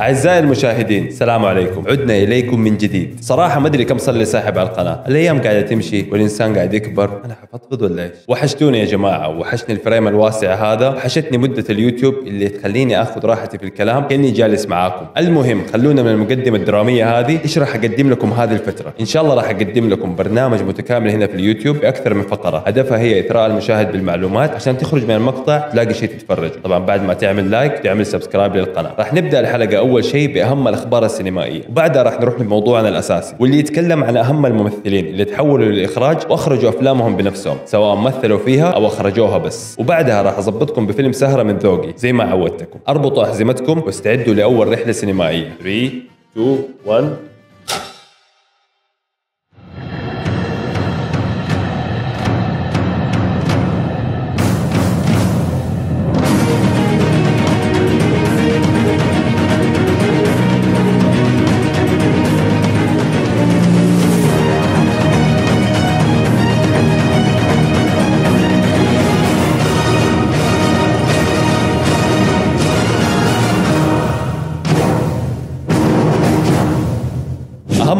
أعزائي المشاهدين، السلام عليكم. عدنا إليكم من جديد. صراحة ما أدري كم صار لي ساحب على القناة، الأيام قاعدة تمشي والإنسان قاعد يكبر. أنا حفضفض ولا إيش؟ وحشتوني يا جماعة، وحشني الفريم الواسع هذا، وحشتني مدة اليوتيوب اللي تخليني آخذ راحتي في الكلام كأني جالس معاكم. المهم خلونا من المقدمة الدرامية هذه. إيش راح أقدم لكم هذه الفترة؟ إن شاء الله راح أقدم لكم برنامج متكامل هنا في اليوتيوب بأكثر من فقرة، هدفها هي إثراء المشاهد بالمعلومات عشان تخرج من المقطع تلاقي شيء تتفرج. طبعا بعد ما تعمل لايك تعمل سبسكرايب للقناة. راح نبدأ الحلقة أول شيء بأهم الأخبار السينمائية، وبعدها راح نروح لموضوعنا الأساسي واللي يتكلم عن أهم الممثلين اللي تحولوا للإخراج وأخرجوا أفلامهم بنفسهم، سواء مثلوا فيها أو أخرجوها بس. وبعدها راح أظبطكم بفيلم سهرة من ذوقي زي ما عودتكم. أربطوا أحزمتكم واستعدوا لأول رحلة سينمائية. 3 2 1.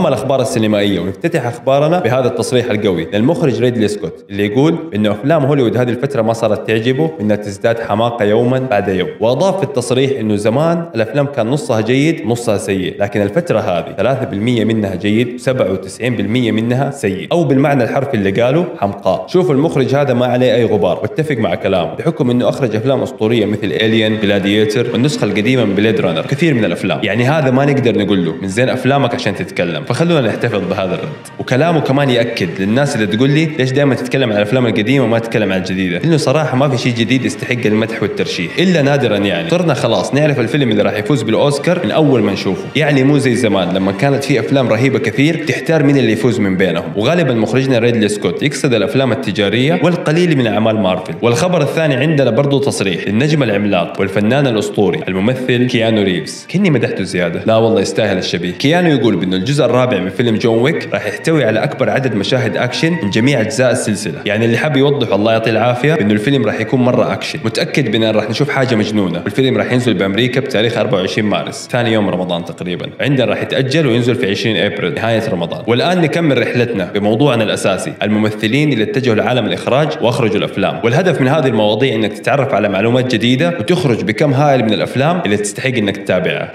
الأخبار السينمائية، ونفتتح أخبارنا بهذا التصريح القوي للمخرج ريدلي سكوت اللي يقول إنه أفلام هوليوود هذه الفترة ما صارت تعجبه، إنها تزداد حماقة يوما بعد يوم. وأضاف في التصريح إنه زمان الأفلام كان نصها جيد نصها سيء، لكن الفترة هذه 3% منها جيد و97% منها سيء، أو بالمعنى الحرفي اللي قاله حمقاء. شوفوا المخرج هذا ما عليه أي غبار، واتفق مع كلامه بحكم إنه أخرج أفلام أسطورية مثل إيليان، جلاديتر، والنسخة القديمة من بليد رانر، كثير من الأفلام. يعني هذا ما نقدر نقول له من زين أفلامك عشان تتكلم، خلونا نحتفظ بهذا الرد. وكلامه كمان ياكد للناس اللي تقول لي ليش دائما تتكلم عن الافلام القديمه وما تتكلم عن الجديده، لانه صراحه ما في شيء جديد يستحق المدح والترشيح الا نادرا. يعني صرنا خلاص نعرف الفيلم اللي راح يفوز بالاوسكار من اول ما نشوفه، يعني مو زي زمان لما كانت في افلام رهيبه كثير تحتار مين اللي يفوز من بينهم. وغالبا مخرجنا ريدلي سكوت يقصد الافلام التجاريه والقليل من اعمال مارفل. والخبر الثاني عندنا برضه تصريح للنجم العملاق والفنان الاسطوري الممثل كيانو ريفز. كني مدحته زياده، لا والله يستاهل الشبيه. كيانو يقول بانه الجزء الرابع من فيلم جون ويك راح يحتوي على اكبر عدد مشاهد اكشن من جميع اجزاء السلسله. يعني اللي حاب يوضح الله يعطيه العافيه انه الفيلم راح يكون مره اكشن، متاكد بان راح نشوف حاجه مجنونه. والفيلم راح ينزل بامريكا بتاريخ 24 مارس ثاني يوم رمضان تقريبا، عندنا راح يتاجل وينزل في 20 ابريل نهايه رمضان. والان نكمل رحلتنا بموضوعنا الاساسي، الممثلين اللي اتجهوا لعالم الاخراج واخرجوا الافلام. والهدف من هذه المواضيع انك تتعرف على معلومات جديده وتخرج بكم هائل من الافلام اللي تستحق انك تتابعها.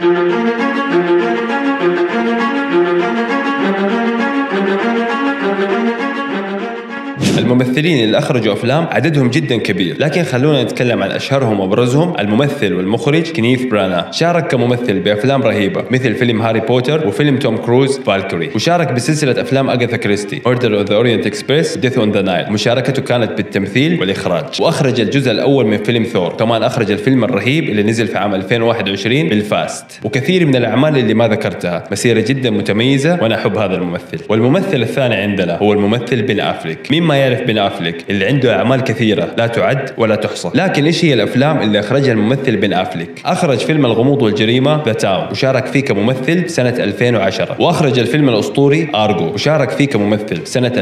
الممثلين اللي اخرجوا افلام عددهم جدا كبير، لكن خلونا نتكلم عن اشهرهم وابرزهم. الممثل والمخرج كينيث برانا شارك كممثل بافلام رهيبه مثل فيلم هاري بوتر وفيلم توم كروز فالكري، وشارك بسلسله افلام اغاثا كريستي Murder on the Orient Express Death on the Nile. مشاركته كانت بالتمثيل والاخراج، واخرج الجزء الاول من فيلم ثور. كمان اخرج الفيلم الرهيب اللي نزل في عام 2021 بالفاست، وكثير من الاعمال اللي ما ذكرتها. مسيره جدا متميزه وانا احب هذا الممثل. والممثل الثاني عندنا هو الممثل بن افليك. مين ما يعرف بن أفليك اللي عنده أعمال كثيرة لا تعد ولا تحصى. لكن إيش هي الأفلام اللي أخرجها الممثل بن أفليك؟ أخرج فيلم الغموض والجريمة The Town وشارك فيه كممثل سنة 2010، وأخرج الفيلم الأسطوري Argo وشارك فيه كممثل سنة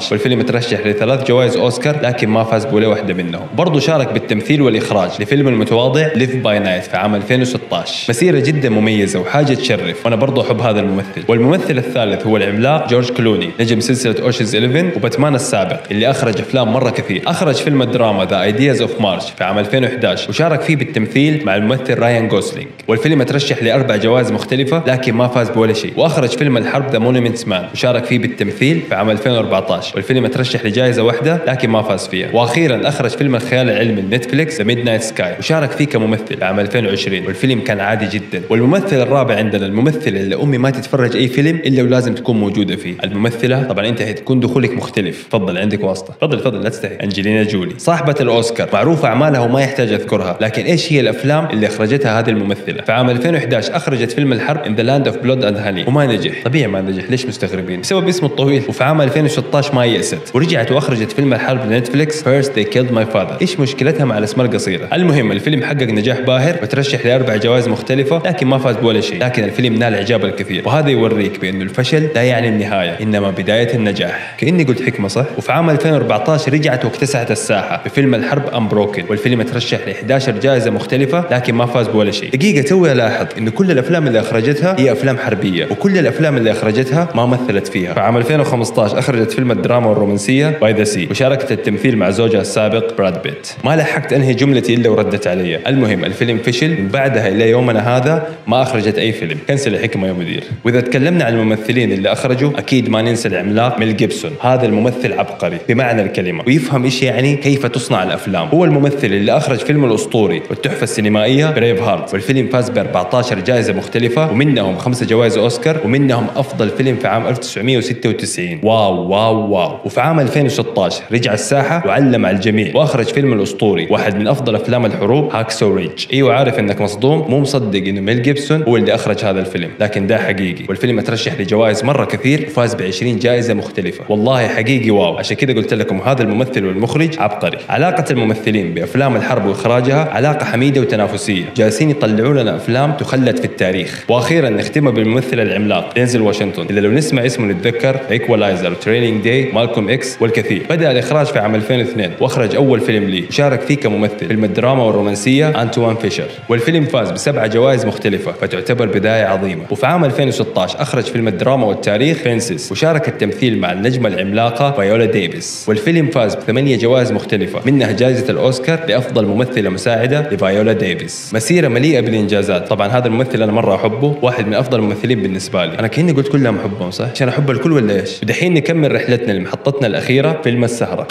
2012، والفيلم ترشح ل3 جوائز أوسكار لكن ما فاز بولا واحدة منهم. برضه شارك بالتمثيل والإخراج لفيلم المتواضع Live by Night في عام 2016. مسيرة جدا مميزة وحاجة تشرف، وأنا برضه أحب هذا الممثل. والممثل الثالث هو العملاق جورج كلوني، نجم سلسلة Ocean's Eleven وباتمان السابق، اللي أخرج أفلام مرة كثير. أخرج فيلم الدراما The Ides of March في عام 2011 وشارك فيه بالتمثيل مع الممثل رايان جوسلينج، والفيلم ترشح ل4 جوائز مختلفة لكن ما فاز بولا شيء. وأخرج فيلم الحرب The Monuments Men وشارك فيه بالتمثيل في عام 2014، والفيلم ترشح لجائزة واحدة لكن ما فاز فيها. وأخيرا أخرج فيلم الخيال العلمي نتفليكس The Midnight Sky وشارك فيه كممثل في عام 2020، والفيلم كان عادي جدا. والممثل الرابع عندنا الممثلة اللي أمي ما تتفرج أي فيلم إلا ولازم تكون موجودة فيه. الممثلة طبعا أنت حتكون دخولك مختلف. تفضل عندك واسطه، تفضل لا تستحي. انجلينا جولي صاحبه الاوسكار معروفه اعمالها وما يحتاج اذكرها، لكن ايش هي الافلام اللي اخرجتها هذه الممثله؟ في عام 2011 اخرجت فيلم الحرب In the Land of Blood and Honey وما نجح. طبيعي ما نجح، ليش مستغربين؟ بسبب اسمه الطويل. وفي عام 2016 ما يأست ورجعت واخرجت فيلم الحرب لنتفليكس First They Killed My Father. ايش مشكلتها مع الاسماء القصيره؟ المهم الفيلم حقق نجاح باهر وترشح ل4 جوائز مختلفه لكن ما فاز بولا شيء. لكن الفيلم نال اعجاب الكثير، وهذا يوريك بانه الفشل لا يعني النهايه انما بدايه النجاح. كاني قلت حكمه صح. وفي عام 2014 رجعت واكتسحت الساحة بفيلم الحرب أنبروكن، والفيلم ترشح ل 11 جائزة مختلفة لكن ما فاز بولا شيء. دقيقة توي ألاحظ إن كل الأفلام اللي أخرجتها هي أفلام حربية، وكل الأفلام اللي أخرجتها ما مثلت فيها. فعام 2015 أخرجت فيلم الدراما والرومانسية باي ذا سي، وشاركت التمثيل مع زوجها السابق براد بيت. ما لحقت أنهي جملتي إلا وردت علي. المهم الفيلم فشل، وبعدها إلى يومنا هذا ما أخرجت أي فيلم. كنسل الحكمة يا مدير. وإذا تكلمنا عن الممثلين اللي أخرجوا أكيد ما ننسى العملاق ميل جيبسون. هذا الممثل عبقري بمعنى الكلمة، ويفهم إيش يعني كيف تصنع الأفلام. هو الممثل اللي أخرج فيلم الأسطوري والتحفة السينمائية بريف هارت، والفيلم فاز ب 14 جائزة مختلفة، ومنهم 5 جوائز أوسكار، ومنهم أفضل فيلم في عام 1996. واو. وفي عام 2016 رجع الساحة وعلم على الجميع، وأخرج فيلم الأسطوري، واحد من أفضل أفلام الحروب، هاكسو ريدج. أيوة عارف إنك مصدوم، مو مصدق إنه ميل جيبسون هو اللي أخرج هذا الفيلم، لكن ده حقيقي. والفيلم ترشح لجوائز مرة كثير وفاز ب 20 جائزة مختلفة. والله حقيقي واو. عشان كذا قلت لكم هذا الممثل والمخرج عبقري. علاقة الممثلين بأفلام الحرب وإخراجها علاقة حميدة وتنافسية، جالسين يطلعوا لنا أفلام تخلد في التاريخ. وأخيرا نختمها بالممثل العملاق دينزل واشنطن، اللي لو نسمع اسمه نتذكر إيكوالايزر، تريننج داي، مالكوم إكس والكثير. بدأ الإخراج في عام 2002 وأخرج أول فيلم لي، وشارك فيه كممثل فيلم الدراما والرومانسية أنتوان فيشر، والفيلم فاز ب7 جوائز مختلفة، فتعتبر بداية عظيمة. وفي عام 2016 أخرج فيلم الدراما والتاريخ فينسيس، وشارك التمثيل مع النجمة العملاقة فايولا ديفيس، والفيلم فاز ب8 جوائز مختلفة، منها جائزة الأوسكار لأفضل ممثلة مساعدة لفايولا ديفيس. مسيرة مليئة بالإنجازات. طبعا هذا الممثل أنا مرة أحبه، واحد من أفضل الممثلين بالنسبة لي. أنا كأني قلت كلهم أحبهم صح؟ عشان أحب الكل ولا إيش؟ ودحين نكمل رحلتنا لمحطتنا الأخيرة، فيلم السهرة.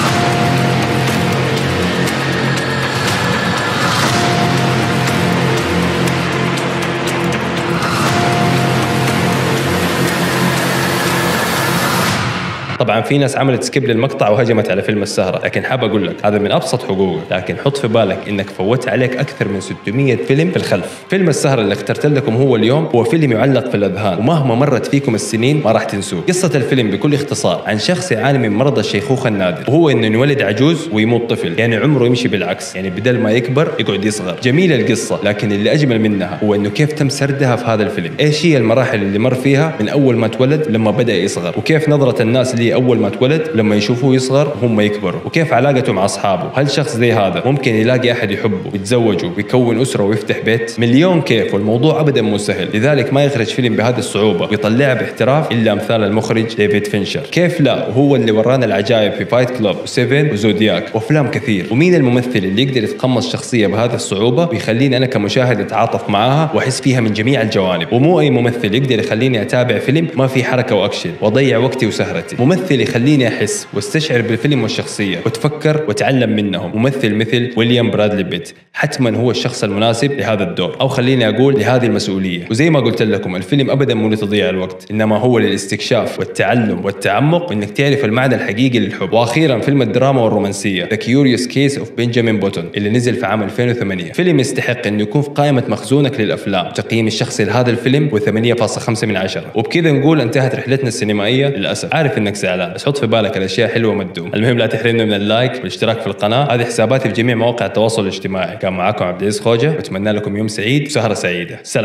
طبعا في ناس عملت سكيب للمقطع وهجمت على فيلم السهرة، لكن حاب اقول لك هذا من ابسط حقوقك، لكن حط في بالك انك فوت عليك اكثر من 600 فيلم في الخلف. فيلم السهرة اللي اخترت لكم هو اليوم هو فيلم يعلق في الاذهان، ومهما مرت فيكم السنين ما راح تنسوه. قصة الفيلم بكل اختصار عن شخص يعاني من مرض الشيخوخة النادر، وهو انه ينولد عجوز ويموت طفل، يعني عمره يمشي بالعكس، يعني بدل ما يكبر يقعد يصغر. جميلة القصة، لكن اللي اجمل منها هو انه كيف تم سردها في هذا الفيلم. ايش هي المراحل اللي مر فيها من اول ما تولد لما بدأ يصغر، وكيف نظرة الناس ليه اول ما تولد لما يشوفوه يصغر هم يكبروا، وكيف علاقته مع اصحابه. هل شخص زي هذا ممكن يلاقي احد يحبه ويتزوجه ويكون اسره ويفتح بيت؟ مليون كيف، والموضوع ابدا مو سهل، لذلك ما يخرج فيلم بهذه الصعوبه ويطلعه باحتراف الا امثال المخرج ديفيد فينشر. كيف لا، وهو اللي ورانا العجائب في فايت كلوب و7 وزودياك وافلام كثير. ومين الممثل اللي يقدر يتقمص شخصيه بهذه الصعوبه ويخليني انا كمشاهد اتعاطف معاها واحس فيها من جميع الجوانب؟ ومو اي ممثل يقدر يخليني اتابع فيلم ما في حركه واكشن واضيع وقتي وسهرتي. ممثل يخليني أحس واستشعر بالفيلم والشخصية وتفكر وتعلم منهم، ممثل مثل ويليام برادلي بيت حتما هو الشخص المناسب لهذا الدور، أو خليني أقول لهذه المسؤولية. وزي ما قلت لكم الفيلم أبدا مو لتضييع الوقت، إنما هو للاستكشاف والتعلم والتعمق، وإنك تعرف المعنى الحقيقي للحب. وأخيرا فيلم الدراما والرومانسية The Curious Case of Benjamin Button اللي نزل في عام 2008، فيلم يستحق إنه يكون في قائمة مخزونك للأفلام. تقييم الشخصي لهذا الفيلم 8.5 من 10. وبكذا نقول انتهت رحلتنا السينمائية للأسف. عارف إنك زعلان، بس حط في بالك الاشياء حلوه ما تدوم. المهم لا تحرمنا من اللايك والاشتراك في القناه، هذه حساباتي في جميع مواقع التواصل الاجتماعي. كان معاكم عبد العزيز خوجه، واتمنى لكم يوم سعيد وسهره سعيده. سلام.